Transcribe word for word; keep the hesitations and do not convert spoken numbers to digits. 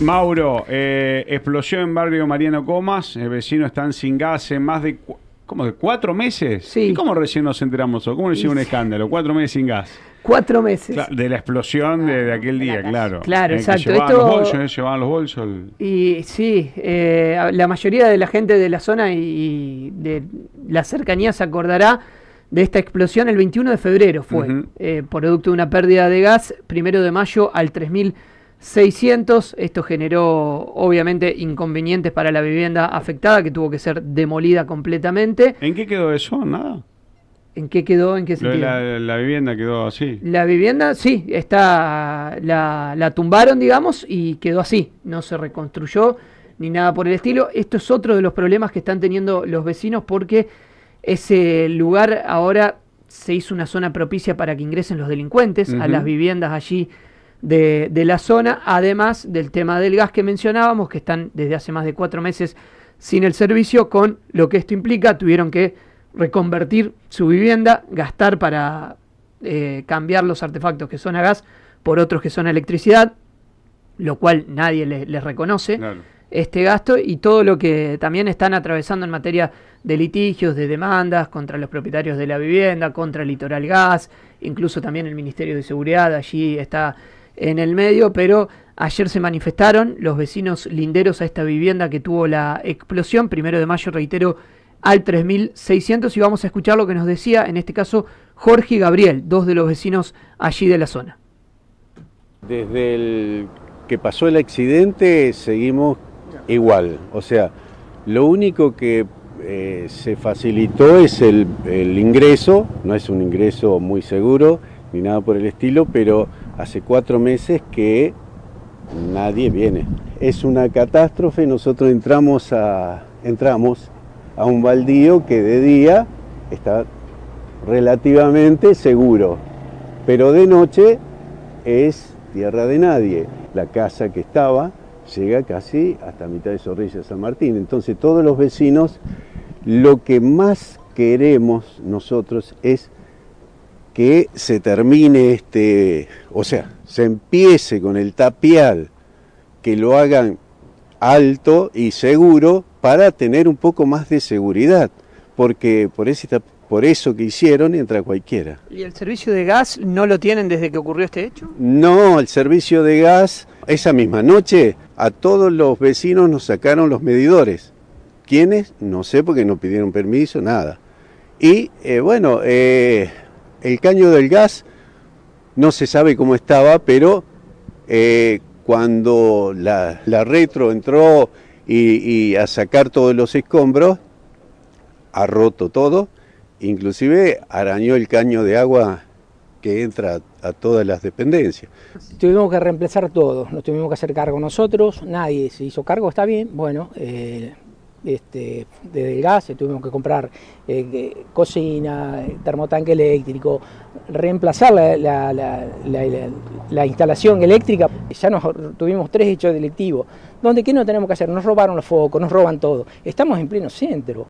Mauro, eh, explosión en barrio Mariano Comas, el vecino está sin gas en más de, ¿cómo de cuatro meses? Sí. ¿Y cómo recién nos enteramos? ¿Cómo le llega un escándalo? Cuatro meses sin gas. Cuatro meses. Claro, de la explosión de, de aquel día, claro. Claro, exacto. Llevaban Esto... los bolsos, ¿eh? Llevaban los bolsos. El... Y sí, eh, la mayoría de la gente de la zona y de la cercanía se acordará de esta explosión. El veintiuno de febrero fue, uh-huh. eh, producto de una pérdida de gas, primero de mayo al tres mil seiscientos. Esto generó obviamente inconvenientes para la vivienda afectada, que tuvo que ser demolida completamente. ¿En qué quedó eso? ¿Nada? ¿En qué quedó? ¿En qué sentido? La, la vivienda quedó así. La vivienda, sí, está, la, la tumbaron, digamos, y quedó así. No se reconstruyó ni nada por el estilo. Esto es otro de los problemas que están teniendo los vecinos, porque ese lugar ahora se hizo una zona propicia para que ingresen los delincuentes, uh-huh. a las viviendas allí De, de la zona, además del tema del gas que mencionábamos, que están desde hace más de cuatro meses sin el servicio, con lo que esto implica. Tuvieron que reconvertir su vivienda, gastar para eh, cambiar los artefactos que son a gas por otros que son a electricidad, lo cual nadie les, les reconoce, claro, este gasto, y todo lo que también están atravesando en materia de litigios, de demandas contra los propietarios de la vivienda, contra Litoral Gas, incluso también el Ministerio de Seguridad allí está en el medio. Pero ayer se manifestaron los vecinos linderos a esta vivienda que tuvo la explosión, primero de mayo, reitero, al tres mil seiscientos, y vamos a escuchar lo que nos decía, en este caso, Jorge y Gabriel, dos de los vecinos allí de la zona. Desde el que pasó el accidente seguimos igual, o sea, lo único que eh, se facilitó es el, el ingreso. No es un ingreso muy seguro ni nada por el estilo, pero hace cuatro meses que nadie viene. Es una catástrofe. Nosotros entramos a, entramos a un baldío que de día está relativamente seguro, pero de noche es tierra de nadie. La casa que estaba llega casi hasta mitad de Zorrilla de San Martín. Entonces todos los vecinos, lo que más queremos nosotros es que se termine este, o sea, se empiece con el tapial, que lo hagan alto y seguro para tener un poco más de seguridad, porque por, ese, por eso que hicieron entra cualquiera. ¿Y el servicio de gas no lo tienen desde que ocurrió este hecho? No, el servicio de gas, esa misma noche a todos los vecinos nos sacaron los medidores. ¿Quiénes? No sé, porque no pidieron permiso, nada. Y eh, bueno... Eh, el caño del gas no se sabe cómo estaba, pero eh, cuando la, la retro entró y, y a sacar todos los escombros, ha roto todo, inclusive arañó el caño de agua que entra a, a todas las dependencias. Tuvimos que reemplazar todo, nos tuvimos que hacer cargo nosotros, nadie se hizo cargo, está bien, bueno... Eh... Este, desde el gas tuvimos que comprar eh, cocina, termotanque eléctrico, reemplazar la, la, la, la, la, la instalación eléctrica. Ya nos tuvimos tres hechos delictivos, donde ¿qué no tenemos que hacer? Nos robaron los focos, nos roban todo. Estamos en pleno centro.